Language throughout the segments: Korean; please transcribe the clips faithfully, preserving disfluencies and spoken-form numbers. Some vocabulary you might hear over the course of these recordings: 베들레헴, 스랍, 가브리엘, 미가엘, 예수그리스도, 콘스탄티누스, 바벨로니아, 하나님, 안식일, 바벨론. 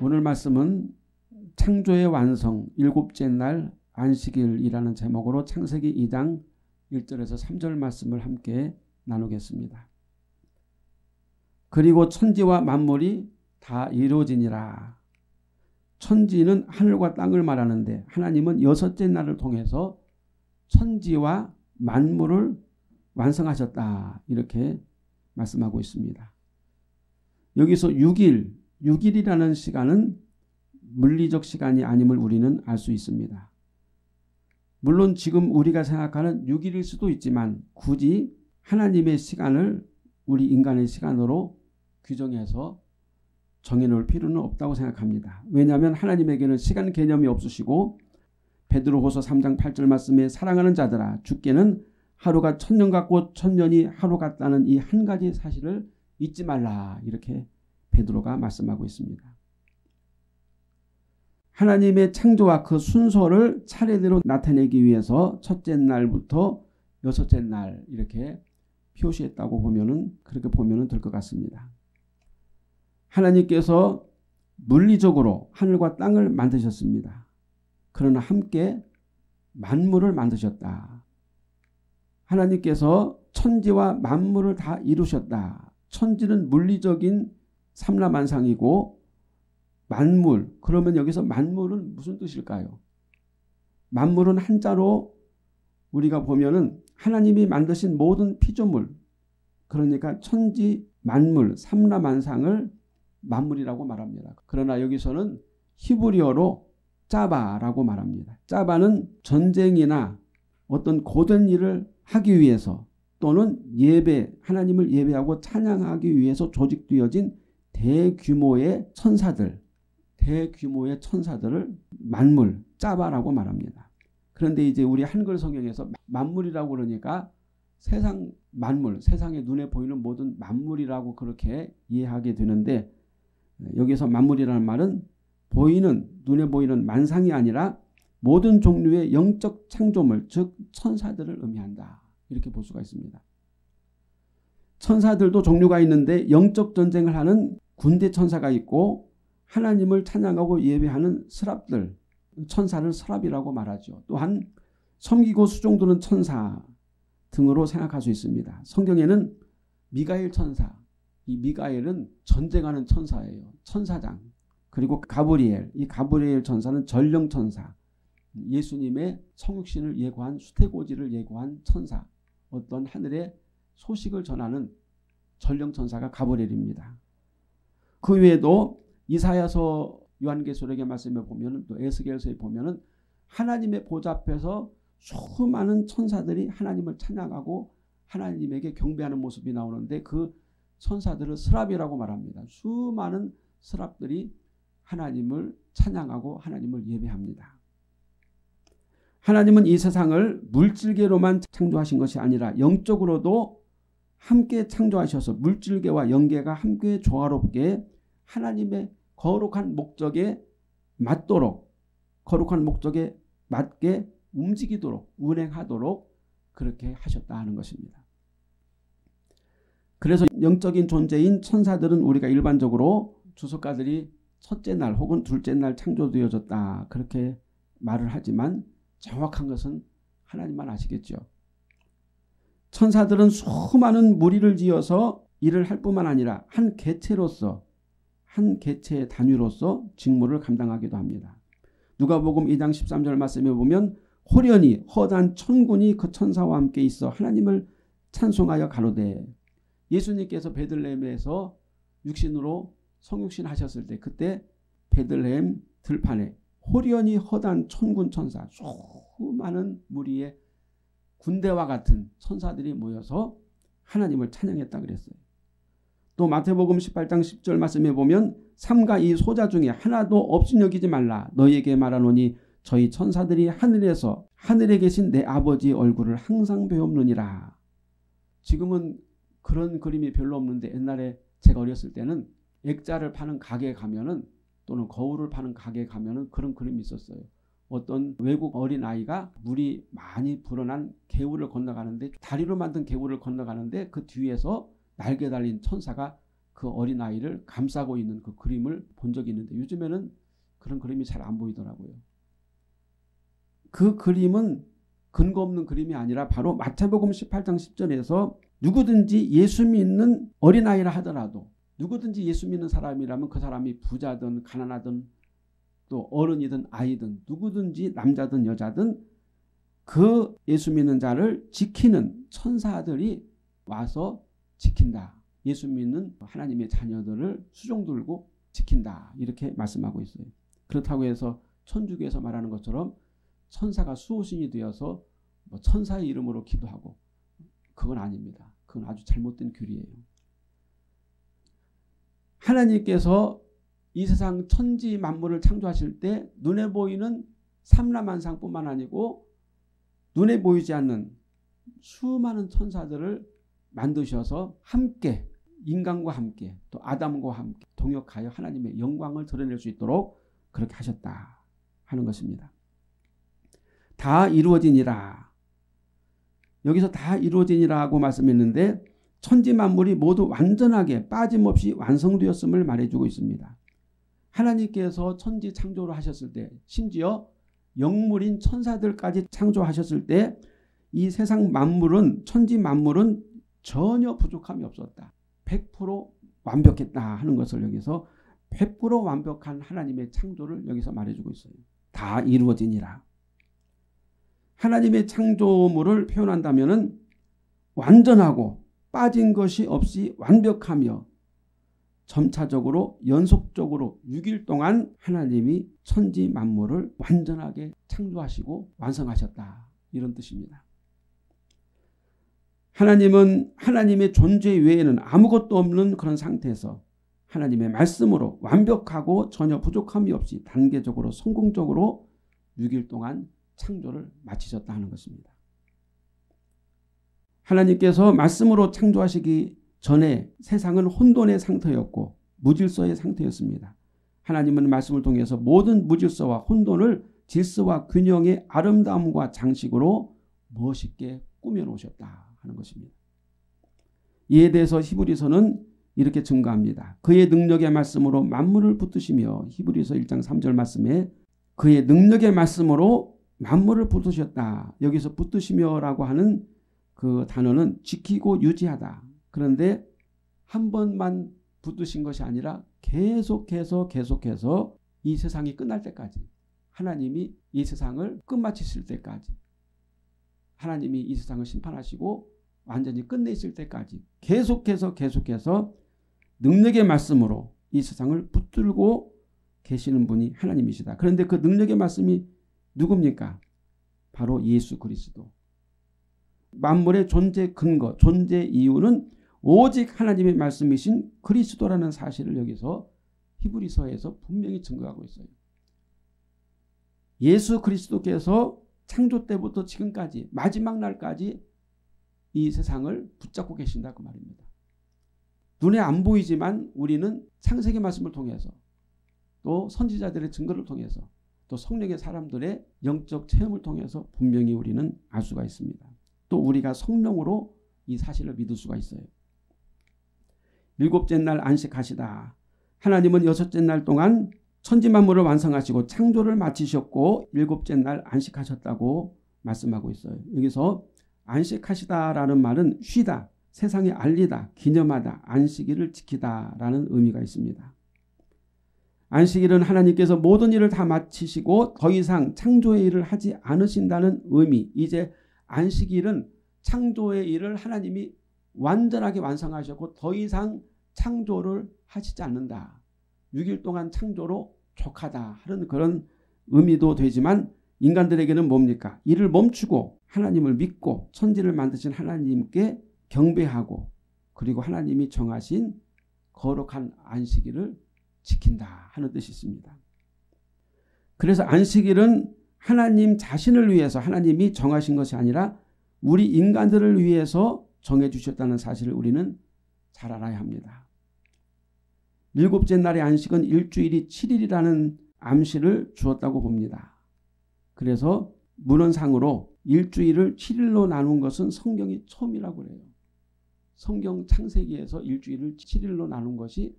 오늘 말씀은 창조의 완성 일곱째 날 안식일이라는 제목으로 창세기 이 장 일 절에서 삼 절 말씀을 함께 나누겠습니다. 그리고 천지와 만물이 다 이루어지니라. 천지는 하늘과 땅을 말하는데 하나님은 여섯째 날을 통해서 천지와 만물을 완성하셨다 이렇게 말씀하고 있습니다. 여기서 육 일, 육 일이라는 시간은 물리적 시간이 아님을 우리는 알 수 있습니다. 물론 지금 우리가 생각하는 육 일일 수도 있지만 굳이 하나님의 시간을 우리 인간의 시간으로 규정해서 정해놓을 필요는 없다고 생각합니다. 왜냐하면 하나님에게는 시간 개념이 없으시고 베드로후서 삼 장 팔 절 말씀에 사랑하는 자들아 주께는 하루가 천년 같고 천년이 하루 같다는 이 한 가지 사실을 잊지 말라 이렇게 베드로가 말씀하고 있습니다. 하나님의 창조와 그 순서를 차례대로 나타내기 위해서 첫째 날부터 여섯째 날 이렇게 표시했다고 보면은 그렇게 보면은 될 것 같습니다. 하나님께서 물리적으로 하늘과 땅을 만드셨습니다. 그러나 함께 만물을 만드셨다. 하나님께서 천지와 만물을 다 이루셨다. 천지는 물리적인 삼라만상이고 만물, 그러면 여기서 만물은 무슨 뜻일까요? 만물은 한자로 우리가 보면은 하나님이 만드신 모든 피조물, 그러니까 천지, 만물, 삼라만상을 만물이라고 말합니다. 그러나 여기서는 히브리어로 짜바라고 말합니다. 짜바는 전쟁이나 어떤 고된 일을 하기 위해서 또는 예배, 하나님을 예배하고 찬양하기 위해서 조직되어진 대규모의 천사들, 대규모의 천사들을 만물, 짜바라고 말합니다. 그런데 이제 우리 한글 성경에서 만물이라고 그러니까 세상 만물, 세상의 눈에 보이는 모든 만물이라고 그렇게 이해하게 되는데 여기서 만물이라는 말은 보이는, 눈에 보이는 만상이 아니라 모든 종류의 영적 창조물, 즉 천사들을 의미한다. 이렇게 볼 수가 있습니다. 천사들도 종류가 있는데 영적 전쟁을 하는 군대 천사가 있고 하나님을 찬양하고 예배하는 스랍들, 천사를 스랍이라고 말하죠. 또한 섬기고 수종드는 천사 등으로 생각할 수 있습니다. 성경에는 미가엘 천사, 이 미가엘은 전쟁하는 천사예요. 천사장. 그리고 가브리엘, 이 가브리엘 천사는 전령 천사, 예수님의 성육신을 예고한 수태고지를 예고한 천사, 어떤 하늘의 소식을 전하는 전령천사가 가브리엘입니다. 그 외에도 이사야서 요한계시록의 말씀에 보면 또 에스겔서에 보면 하나님의 보좌 앞에서 수많은 천사들이 하나님을 찬양하고 하나님에게 경배하는 모습이 나오는데 그 천사들을 스랍이라고 말합니다. 수많은 스랍들이 하나님을 찬양하고 하나님을 예배합니다. 하나님은 이 세상을 물질계로만 창조하신 것이 아니라 영적으로도 함께 창조하셔서 물질계와 영계가 함께 조화롭게 하나님의 거룩한 목적에 맞도록, 거룩한 목적에 맞게 움직이도록, 운행하도록 그렇게 하셨다 하는 것입니다. 그래서 영적인 존재인 천사들은 우리가 일반적으로 주석가들이 첫째 날 혹은 둘째 날 창조되어졌다 그렇게 말을 하지만 정확한 것은 하나님만 아시겠죠. 천사들은 수많은 무리를 지어서 일을 할 뿐만 아니라 한 개체로서, 한 개체의 단위로서 직무를 감당하기도 합니다. 누가복음 이 장 십삼 절 말씀에 보면 호련히 허다한 천군이 그 천사와 함께 있어 하나님을 찬송하여 가로되, 예수님께서 베들레헴에서 육신으로 성육신 하셨을 때 그때 베들레헴 들판에 호련히 허다한 천군 천사, 수많은 무리의 군대와 같은 천사들이 모여서 하나님을 찬양했다 그랬어요. 또 마태복음 십팔 장 십 절 말씀에 보면 삼가 이 소자 중에 하나도 없인 여기지 말라. 너희에게 말하노니 저희 천사들이 하늘에서 하늘에 계신 내 아버지의 얼굴을 항상 배우느니라. 지금은 그런 그림이 별로 없는데 옛날에 제가 어렸을 때는 액자를 파는 가게에 가면은 또는 거울을 파는 가게에 가면은 그런 그림이 있었어요. 어떤 외국 어린아이가 물이 많이 불어난 개울을 건너가는데 다리로 만든 개울을 건너가는데 그 뒤에서 날개 달린 천사가 그 어린아이를 감싸고 있는 그 그림을 본 적이 있는데 요즘에는 그런 그림이 잘 안 보이더라고요. 그 그림은 근거 없는 그림이 아니라 바로 마태복음 십팔 장 십 절에서 누구든지 예수 믿는 어린아이라 하더라도 누구든지 예수 믿는 사람이라면 그 사람이 부자든 가난하든 또 어른이든 아이든 누구든지 남자든 여자든 그 예수 믿는 자를 지키는 천사들이 와서 지킨다. 예수 믿는 하나님의 자녀들을 수종 들고 지킨다. 이렇게 말씀하고 있어요. 그렇다고 해서 천주교에서 말하는 것처럼 천사가 수호신이 되어서 뭐 천사의 이름으로 기도하고 그건 아닙니다. 그건 아주 잘못된 교리예요. 하나님께서 이 세상 천지 만물을 창조하실 때 눈에 보이는 삼라만상뿐만 아니고 눈에 보이지 않는 수많은 천사들을 만드셔서 함께 인간과 함께 또 아담과 함께 동역하여 하나님의 영광을 드러낼 수 있도록 그렇게 하셨다 하는 것입니다. 다 이루어지니라. 여기서 다 이루어지니라고 말씀했는데 천지 만물이 모두 완전하게 빠짐없이 완성되었음을 말해주고 있습니다. 하나님께서 천지 창조를 하셨을 때 심지어 영물인 천사들까지 창조하셨을 때 이 세상 만물은 천지 만물은 전혀 부족함이 없었다. 백 퍼센트 완벽했다 하는 것을 여기서 백 퍼센트 완벽한 하나님의 창조를 여기서 말해주고 있어요. 다 이루어지니라. 하나님의 창조물을 표현한다면은 완전하고 빠진 것이 없이 완벽하며 점차적으로 연속적으로 육 일 동안 하나님이 천지 만물을 완전하게 창조하시고 완성하셨다. 이런 뜻입니다. 하나님은 하나님의 존재 외에는 아무것도 없는 그런 상태에서 하나님의 말씀으로 완벽하고 전혀 부족함이 없이 단계적으로 성공적으로 육 일 동안 창조를 마치셨다 하는 것입니다. 하나님께서 말씀으로 창조하시기 전에 세상은 혼돈의 상태였고 무질서의 상태였습니다. 하나님은 말씀을 통해서 모든 무질서와 혼돈을 질서와 균형의 아름다움과 장식으로 멋있게 꾸며놓으셨다 하는 것입니다. 이에 대해서 히브리서는 이렇게 증거합니다. 그의 능력의 말씀으로 만물을 붙드시며 히브리서 일 장 삼 절 말씀에 그의 능력의 말씀으로 만물을 붙드셨다. 여기서 붙드시며라고 하는 그 단어는 지키고 유지하다. 그런데 한 번만 붙드신 것이 아니라 계속해서 계속해서 이 세상이 끝날 때까지 하나님이 이 세상을 끝마치실 때까지 하나님이 이 세상을 심판하시고 완전히 끝내실 때까지 계속해서 계속해서 능력의 말씀으로 이 세상을 붙들고 계시는 분이 하나님이시다. 그런데 그 능력의 말씀이 누굽니까? 바로 예수 그리스도. 만물의 존재 근거, 존재 이유는 오직 하나님의 말씀이신 그리스도라는 사실을 여기서 히브리서에서 분명히 증거하고 있어요. 예수 그리스도께서 창조 때부터 지금까지 마지막 날까지 이 세상을 붙잡고 계신다고 말입니다. 눈에 안 보이지만 우리는 창세기 말씀을 통해서 또 선지자들의 증거를 통해서 또 성령의 사람들의 영적 체험을 통해서 분명히 우리는 알 수가 있습니다. 또 우리가 성령으로 이 사실을 믿을 수가 있어요. 일곱째 날 안식하시다. 하나님은 여섯째 날 동안 천지 만물을 완성하시고 창조를 마치셨고 일곱째 날 안식하셨다고 말씀하고 있어요. 여기서 안식하시다라는 말은 쉬다, 세상에 알리다, 기념하다, 안식일을 지키다라는 의미가 있습니다. 안식일은 하나님께서 모든 일을 다 마치시고 더 이상 창조의 일을 하지 않으신다는 의미. 이제 안식일은 창조의 일을 하나님이 완전하게 완성하셨고 더 이상 창조를 하시지 않는다. 육 일 동안 창조로 족하다 하는 그런 의미도 되지만 인간들에게는 뭡니까? 일을 멈추고 하나님을 믿고 천지를 만드신 하나님께 경배하고 그리고 하나님이 정하신 거룩한 안식일을 지킨다 하는 뜻이 있습니다. 그래서 안식일은 하나님 자신을 위해서 하나님이 정하신 것이 아니라 우리 인간들을 위해서 정해주셨다는 사실을 우리는 잘 알아야 합니다. 일곱째 날의 안식은 일주일이 칠 일이라는 암시를 주었다고 봅니다. 그래서 문헌상으로 일주일을 칠 일로 나눈 것은 성경이 처음이라고 해요. 성경 창세기에서 일주일을 칠 일로 나눈 것이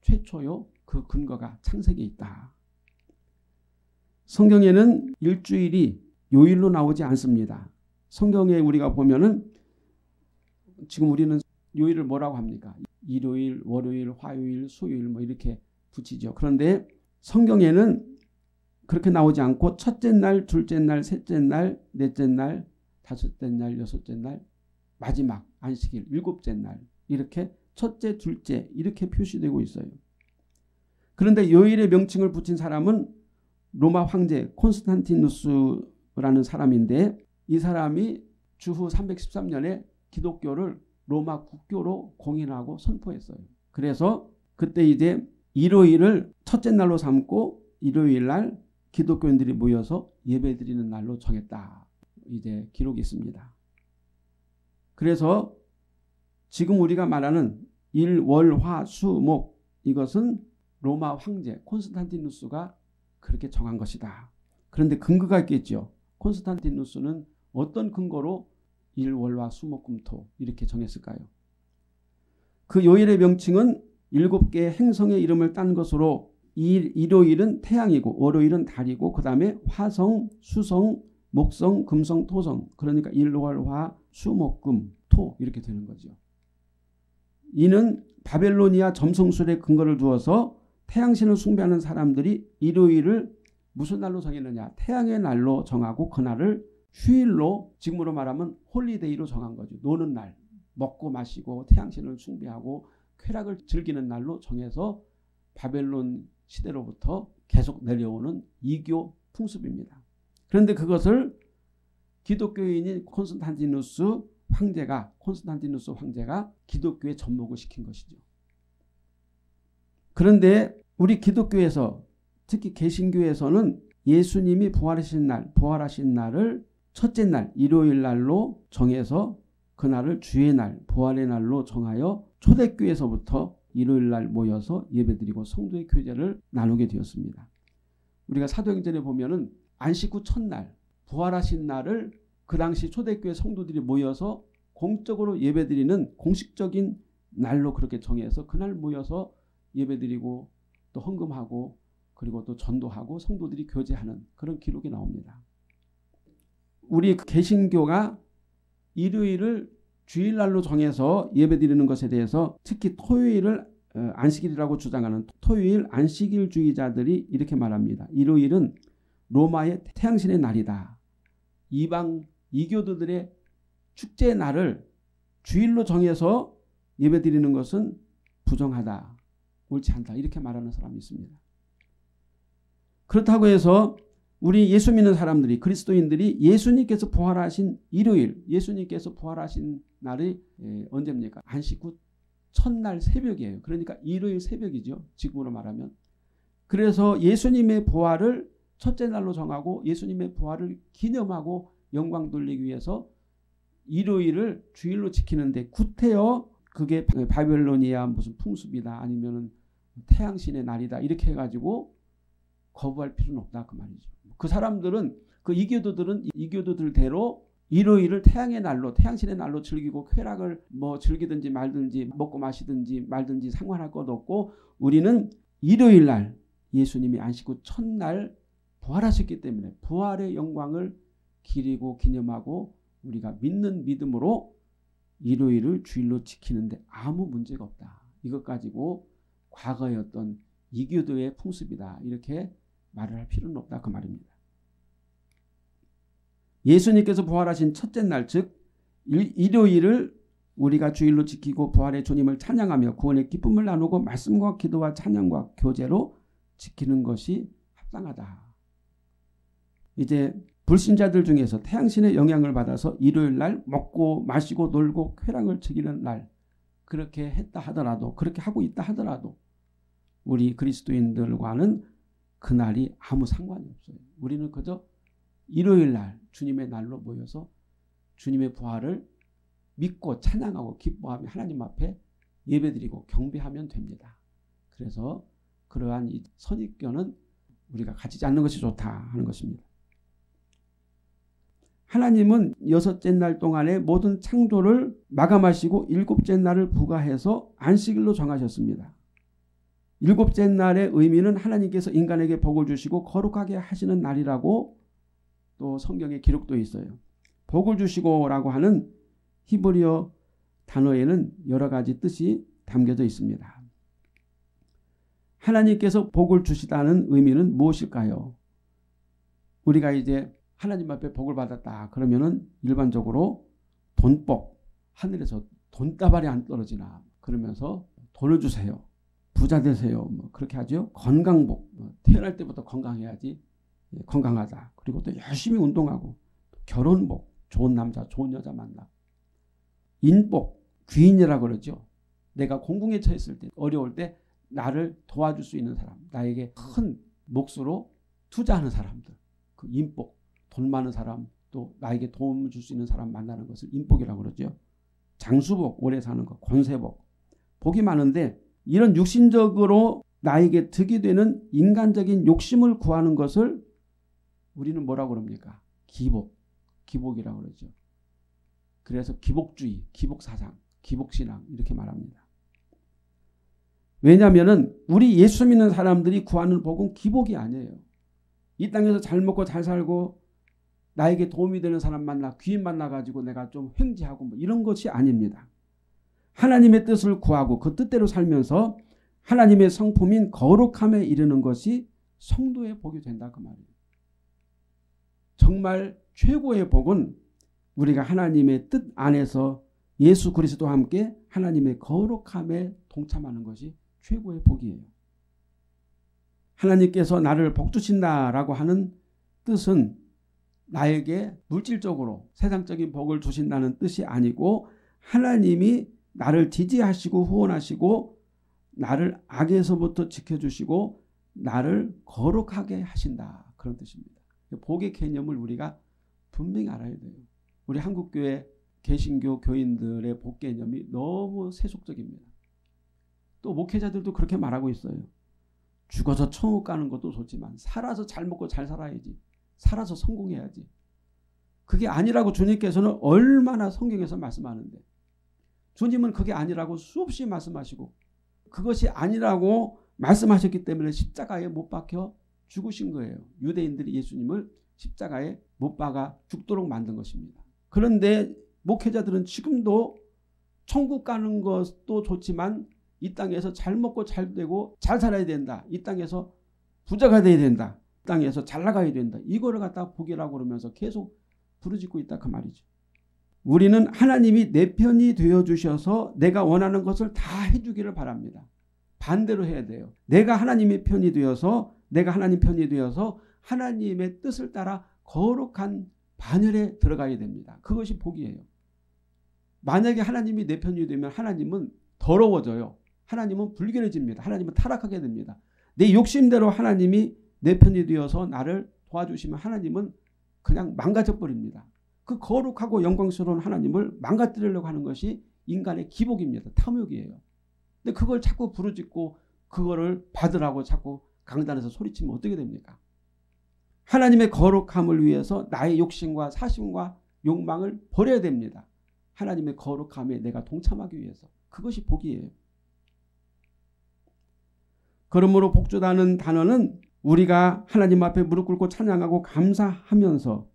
최초요. 그 근거가 창세기에 있다. 성경에는 일주일이 요일로 나오지 않습니다. 성경에 우리가 보면은 지금 우리는 요일을 뭐라고 합니까? 일요일, 월요일, 화요일, 수요일 뭐 이렇게 붙이죠. 그런데 성경에는 그렇게 나오지 않고 첫째 날, 둘째 날, 셋째 날, 넷째 날, 다섯째 날, 여섯째 날, 마지막 안식일, 일곱째 날 이렇게 첫째, 둘째 이렇게 표시되고 있어요. 그런데 요일의 명칭을 붙인 사람은 로마 황제 콘스탄티누스라는 사람인데 이 사람이 주후 삼백십삼 년에 기독교를 로마 국교로 공인하고 선포했어요. 그래서 그때 이제 일요일을 첫째 날로 삼고 일요일 날 기독교인들이 모여서 예배드리는 날로 정했다. 이제 기록이 있습니다. 그래서 지금 우리가 말하는 일, 월, 화, 수, 목 이것은 로마 황제 콘스탄티누스가 그렇게 정한 것이다. 그런데 근거가 있겠죠. 콘스탄티누스는 어떤 근거로 일, 월, 화, 수, 목, 금, 토 이렇게 정했을까요? 그 요일의 명칭은 일곱 개의 행성의 이름을 딴 것으로 일, 일요일은 태양이고 월요일은 달이고 그 다음에 화성, 수성, 목성, 금성, 토성 그러니까 일, 월, 화, 수, 목, 금, 토 이렇게 되는 거죠. 이는 바벨로니아 점성술에 근거를 두어서 태양신을 숭배하는 사람들이 일요일을 무슨 날로 정했느냐? 태양의 날로 정하고 그날을 휴일로 지금으로 말하면 홀리데이로 정한 거죠. 노는 날, 먹고 마시고 태양신을 숭배하고 쾌락을 즐기는 날로 정해서 바벨론 시대로부터 계속 내려오는 이교 풍습입니다. 그런데 그것을 기독교인인 콘스탄티누스 황제가 콘스탄티누스 황제가 기독교에 접목을 시킨 것이죠. 그런데 우리 기독교에서 특히 개신교에서는 예수님이 부활하신 날, 부활하신 날을 첫째 날, 일요일 날로 정해서 그날을 주의 날, 부활의 날로 정하여 초대교회에서부터 일요일 날 모여서 예배드리고 성도의 교제를 나누게 되었습니다. 우리가 사도행전에 보면은 안식 후 첫날, 부활하신 날을 그 당시 초대교회 성도들이 모여서 공적으로 예배드리는 공식적인 날로 그렇게 정해서 그날 모여서 예배드리고 또 헌금하고 그리고 또 전도하고 성도들이 교제하는 그런 기록이 나옵니다. 우리 개신교가 일요일을 주일날로 정해서 예배드리는 것에 대해서 특히 토요일을 안식일이라고 주장하는 토요일 안식일주의자들이 이렇게 말합니다. 일요일은 로마의 태양신의 날이다. 이방 이교도들의 축제의 날을 주일로 정해서 예배드리는 것은 부정하다. 옳지 않다. 이렇게 말하는 사람이 있습니다. 그렇다고 해서 우리 예수 믿는 사람들이 그리스도인들이 예수님께서 부활하신 일요일, 예수님께서 부활하신 날이 언제입니까? 안식 후 첫날 새벽이에요. 그러니까 일요일 새벽이죠. 지금으로 말하면. 그래서 예수님의 부활을 첫째 날로 정하고 예수님의 부활을 기념하고 영광 돌리기 위해서 일요일을 주일로 지키는데 구태여 그게 바벨로니아 무슨 풍습이다 아니면은 태양신의 날이다 이렇게 해가지고 거부할 필요는 없다 그 말이죠. 그 사람들은 그 이교도들은 이교도들대로 일요일을 태양의 날로 태양신의 날로 즐기고 쾌락을 뭐 즐기든지 말든지 먹고 마시든지 말든지 상관할 것 없고 우리는 일요일 날 예수님이 안식 후 첫날 부활하셨기 때문에 부활의 영광을 기리고 기념하고 우리가 믿는 믿음으로 일요일을 주일로 지키는데 아무 문제가 없다. 이것 가지고 과거의 어떤 이교도의 풍습이다. 이렇게 말을 할 필요는 없다. 그 말입니다. 예수님께서 부활하신 첫째 날, 즉 일요일을 우리가 주일로 지키고 부활의 주님을 찬양하며 구원의 기쁨을 나누고 말씀과 기도와 찬양과 교제로 지키는 것이 합당하다. 이제 불신자들 중에서 태양신의 영향을 받아서 일요일 날 먹고 마시고 놀고 쾌락을 즐기는 날 그렇게 했다 하더라도 그렇게 하고 있다 하더라도 우리 그리스도인들과는 그날이 아무 상관이 없어요. 우리는 그저 일요일 날 주님의 날로 모여서 주님의 부활을 믿고 찬양하고 기뻐하며 하나님 앞에 예배드리고 경배하면 됩니다. 그래서 그러한 이 선입견은 우리가 가지지 않는 것이 좋다 하는 것입니다. 하나님은 여섯째 날 동안의 모든 창조를 마감하시고 일곱째 날을 부과해서 안식일로 정하셨습니다. 일곱째 날의 의미는 하나님께서 인간에게 복을 주시고 거룩하게 하시는 날이라고 또 성경에 기록도 있어요. 복을 주시고라고 하는 히브리어 단어에는 여러 가지 뜻이 담겨져 있습니다. 하나님께서 복을 주시다는 의미는 무엇일까요? 우리가 이제 하나님 앞에 복을 받았다 그러면은 일반적으로 돈복, 하늘에서 돈다발이 안 떨어지나 그러면서 돈을 주세요, 부자 되세요, 뭐 그렇게 하죠. 건강복, 태어날 때부터 건강해야지 건강하다. 그리고 또 열심히 운동하고, 결혼복, 좋은 남자 좋은 여자 만나, 인복, 귀인이라고 그러죠. 내가 공공에 처했을 때, 어려울 때 나를 도와줄 수 있는 사람, 나에게 큰 몫으로 투자하는 사람들, 그 인복, 돈 많은 사람, 또 나에게 도움을 줄 수 있는 사람 만나는 것을 인복이라고 그러죠. 장수복, 오래 사는 것, 권세복, 복이 많은데 이런 육신적으로 나에게 득이 되는 인간적인 욕심을 구하는 것을 우리는 뭐라고 그럽니까? 기복, 기복이라고 그러죠. 그래서 기복주의, 기복사상, 기복신앙 이렇게 말합니다. 왜냐하면은 우리 예수 믿는 사람들이 구하는 복은 기복이 아니에요. 이 땅에서 잘 먹고 잘 살고 나에게 도움이 되는 사람 만나, 귀인 만나가지고 내가 좀 횡재하고 뭐 이런 것이 아닙니다. 하나님의 뜻을 구하고 그 뜻대로 살면서 하나님의 성품인 거룩함에 이르는 것이 성도의 복이 된다 그 말이에요. 정말 최고의 복은 우리가 하나님의 뜻 안에서 예수 그리스도와 함께 하나님의 거룩함에 동참하는 것이 최고의 복이에요. 하나님께서 나를 복 주신다라고 하는 뜻은 나에게 물질적으로 세상적인 복을 주신다는 뜻이 아니고, 하나님이 나를 지지하시고 후원하시고 나를 악에서부터 지켜주시고 나를 거룩하게 하신다 그런 뜻입니다. 복의 개념을 우리가 분명히 알아야 돼요. 우리 한국교회 개신교 교인들의 복 개념이 너무 세속적입니다. 또 목회자들도 그렇게 말하고 있어요. 죽어서 천국 가는 것도 좋지만 살아서 잘 먹고 잘 살아야지, 살아서 성공해야지. 그게 아니라고 주님께서는 얼마나 성경에서 말씀하는데, 주님은 그게 아니라고 수없이 말씀하시고 그것이 아니라고 말씀하셨기 때문에 십자가에 못 박혀 죽으신 거예요. 유대인들이 예수님을 십자가에 못 박아 죽도록 만든 것입니다. 그런데 목회자들은 지금도 천국 가는 것도 좋지만 이 땅에서 잘 먹고 잘 되고 잘 살아야 된다, 이 땅에서 부자가 돼야 된다, 이 땅에서 잘 나가야 된다, 이거를 갖다 복이라고 그러면서 계속 부르짖고 있다 그 말이죠. 우리는 하나님이 내 편이 되어주셔서 내가 원하는 것을 다 해주기를 바랍니다. 반대로 해야 돼요. 내가 하나님의 편이 되어서, 내가 하나님 편이 되어서 하나님의 뜻을 따라 거룩한 반열에 들어가야 됩니다. 그것이 복이에요. 만약에 하나님이 내 편이 되면 하나님은 더러워져요. 하나님은 불결해집니다. 하나님은 타락하게 됩니다. 내 욕심대로 하나님이 내 편이 되어서 나를 도와주시면 하나님은 그냥 망가져버립니다. 그 거룩하고 영광스러운 하나님을 망가뜨리려고 하는 것이 인간의 기복입니다. 탐욕이에요. 근데 그걸 자꾸 부르짖고 그거를 받으라고 자꾸 강단에서 소리치면 어떻게 됩니까? 하나님의 거룩함을 위해서 나의 욕심과 사심과 욕망을 버려야 됩니다. 하나님의 거룩함에 내가 동참하기 위해서. 그것이 복이에요. 그러므로 복주다는 단어는 우리가 하나님 앞에 무릎 꿇고 찬양하고 감사하면서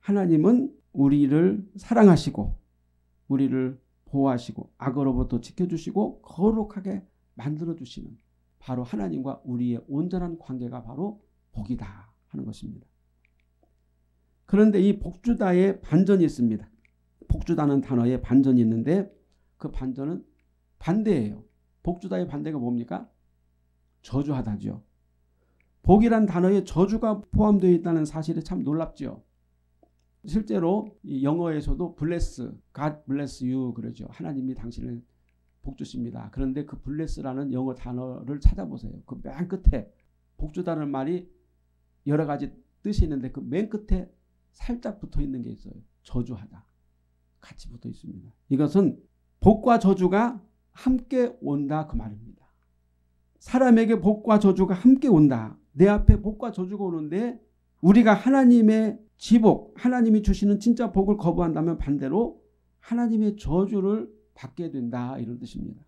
하나님은 우리를 사랑하시고 우리를 보호하시고 악으로부터 지켜주시고 거룩하게 만들어주시는 바로 하나님과 우리의 온전한 관계가 바로 복이다 하는 것입니다. 그런데 이 복주다에 반전이 있습니다. 복주다는 단어에 반전이 있는데 그 반전은 반대예요. 복주다의 반대가 뭡니까? 저주하다죠. 복이란 단어에 저주가 포함되어 있다는 사실이 참 놀랍죠. 실제로 이 영어에서도 bless, God bless you 그러죠. 하나님이 당신을 복주십니다. 그런데 그 bless라는 영어 단어를 찾아보세요. 그 맨 끝에 복주다는 말이 여러 가지 뜻이 있는데 그 맨 끝에 살짝 붙어 있는 게 있어요. 저주하다. 같이 붙어 있습니다. 이것은 복과 저주가 함께 온다 그 말입니다. 사람에게 복과 저주가 함께 온다. 내 앞에 복과 저주가 오는데 우리가 하나님의 지복, 하나님이 주시는 진짜 복을 거부한다면 반대로 하나님의 저주를 받게 된다, 이런 뜻입니다.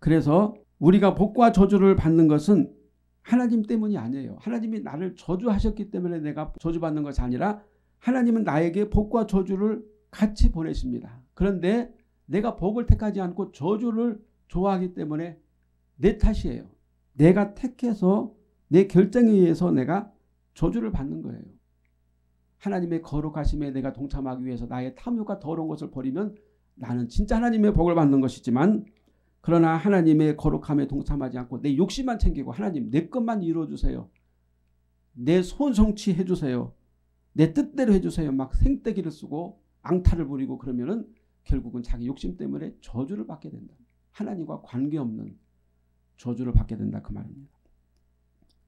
그래서 우리가 복과 저주를 받는 것은 하나님 때문이 아니에요. 하나님이 나를 저주하셨기 때문에 내가 저주받는 것이 아니라 하나님은 나에게 복과 저주를 같이 보내십니다. 그런데 내가 복을 택하지 않고 저주를 좋아하기 때문에 내 탓이에요. 내가 택해서 내 결정에 의해서 내가 저주를 받는 거예요. 하나님의 거룩하심에 내가 동참하기 위해서 나의 탐욕과 더러운 것을 버리면 나는 진짜 하나님의 복을 받는 것이지만, 그러나 하나님의 거룩함에 동참하지 않고 내 욕심만 챙기고 하나님 내 것만 이루어주세요, 내 소원 성취해주세요, 내 뜻대로 해주세요 막 생떼기를 쓰고 앙탈을 부리고 그러면은 결국은 자기 욕심 때문에 저주를 받게 된다. 하나님과 관계없는 저주를 받게 된다, 그 말입니다.